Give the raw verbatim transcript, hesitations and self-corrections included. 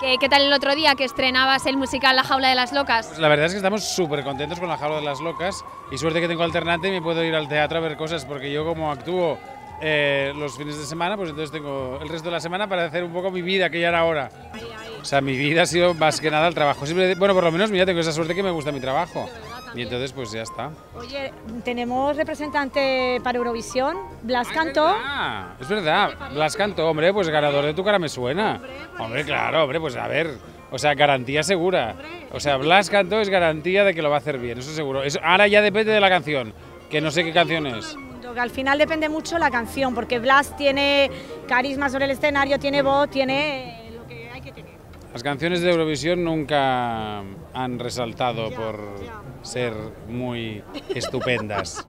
¿Qué, ¿Qué tal el otro día que estrenabas el musical La Jaula de las Locas? Pues la verdad es que estamos súper contentos con La Jaula de las Locas y suerte que tengo alternante y me puedo ir al teatro a ver cosas, porque yo como actúo eh, los fines de semana, pues entonces tengo el resto de la semana para hacer un poco mi vida, que ya era hora. Ay, ay. O sea, mi vida ha sido más que nada el trabajo. Siempre, bueno, por lo menos mira, tengo esa suerte que me gusta mi trabajo. Y entonces pues ya está. Oye, tenemos representante para Eurovisión, Blas Cantó. Es verdad, Blas Cantó, hombre, pues ganador de Tu cara me suena. Hombre, claro, hombre, pues a ver, o sea, garantía segura. O sea, Blas Cantó es garantía de que lo va a hacer bien, eso seguro. Eso, ahora ya depende de la canción, que no sé qué canción es. Al final depende mucho la canción, porque Blas tiene carisma sobre el escenario, tiene voz, tiene lo que hay que tener. Las canciones de Eurovisión nunca han resaltado por ser muy estupendas.